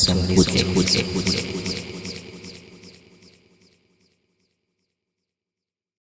Sorry,